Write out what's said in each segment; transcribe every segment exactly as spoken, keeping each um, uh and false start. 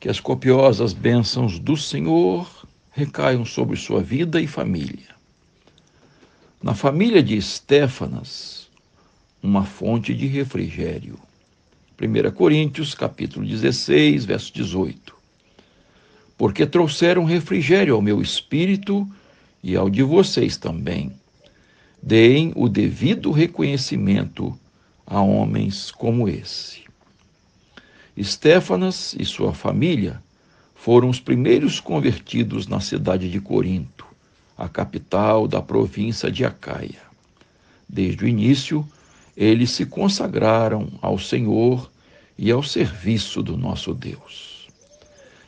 que as copiosas bênçãos do Senhor recaiam sobre sua vida e família. Na família de Estéfanas, uma fonte de refrigério. primeira Coríntios, capítulo dezesseis, verso dezoito. Porque trouxeram refrigério ao meu espírito e ao de vocês também. Deem o devido reconhecimento a homens como esse. Estéfanas e sua família foram os primeiros convertidos na cidade de Corinto, a capital da província de Acaia. Desde o início, eles se consagraram ao Senhor e ao serviço do nosso Deus.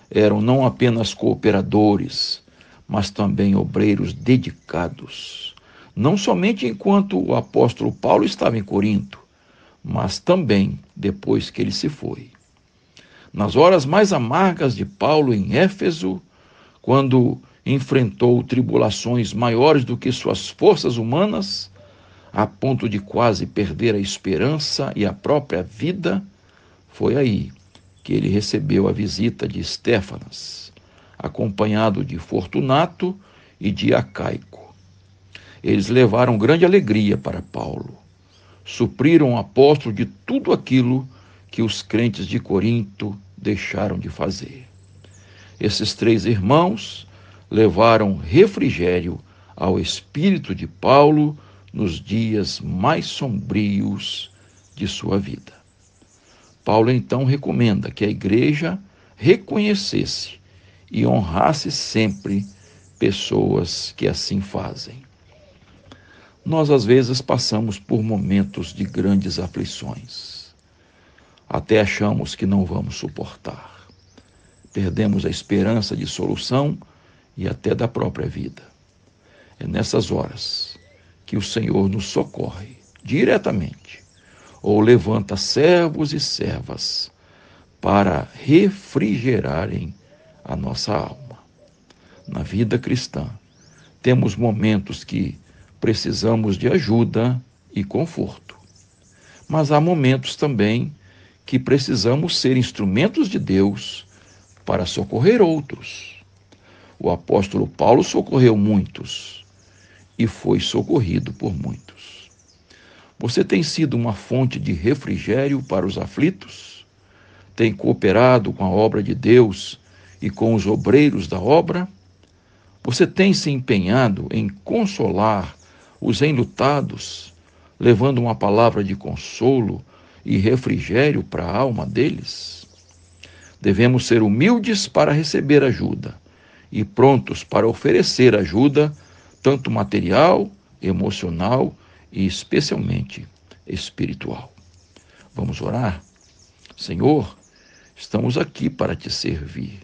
Eram não apenas cooperadores, mas também obreiros dedicados, não somente enquanto o apóstolo Paulo estava em Corinto, mas também depois que ele se foi. Nas horas mais amargas de Paulo em Éfeso, quando enfrentou tribulações maiores do que suas forças humanas, a ponto de quase perder a esperança e a própria vida, foi aí que ele recebeu a visita de Estéfanas, acompanhado de Fortunato e de Acaico. Eles levaram grande alegria para Paulo, supriram o apóstolo de tudo aquilo que os crentes de Corinto deixaram de fazer. Esses três irmãos levaram refrigério ao espírito de Paulo nos dias mais sombrios de sua vida. Paulo então recomenda que a igreja reconhecesse e honrasse sempre pessoas que assim fazem. Nós às vezes passamos por momentos de grandes aflições. Até achamos que não vamos suportar. Perdemos a esperança de solução e até da própria vida. É nessas horas que o Senhor nos socorre diretamente, ou levanta servos e servas para refrigerarem a nossa alma. Na vida cristã, temos momentos que precisamos de ajuda e conforto, mas há momentos também que precisamos ser instrumentos de Deus para socorrer outros. O apóstolo Paulo socorreu muitos e foi socorrido por muitos. Você tem sido uma fonte de refrigério para os aflitos? Tem cooperado com a obra de Deus e com os obreiros da obra? Você tem se empenhado em consolar os enlutados, levando uma palavra de consolo e refrigério para a alma deles? Devemos ser humildes para receber ajuda e prontos para oferecer ajuda, tanto material, emocional e especialmente espiritual. Vamos orar? Senhor, estamos aqui para te servir.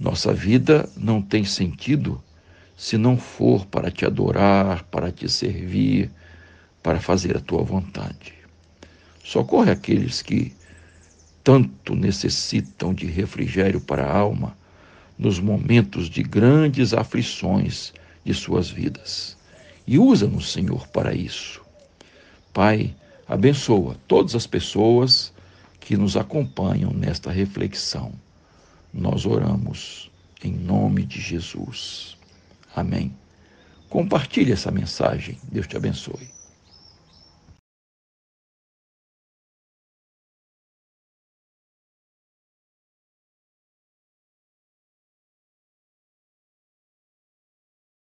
Nossa vida não tem sentido se não for para te adorar, para te servir, para fazer a tua vontade. Socorre aqueles que tanto necessitam de refrigério para a alma nos momentos de grandes aflições de suas vidas. E usa-nos, Senhor, para isso. Pai, abençoa todas as pessoas que nos acompanham nesta reflexão. Nós oramos em nome de Jesus. Amém. Compartilhe essa mensagem. Deus te abençoe.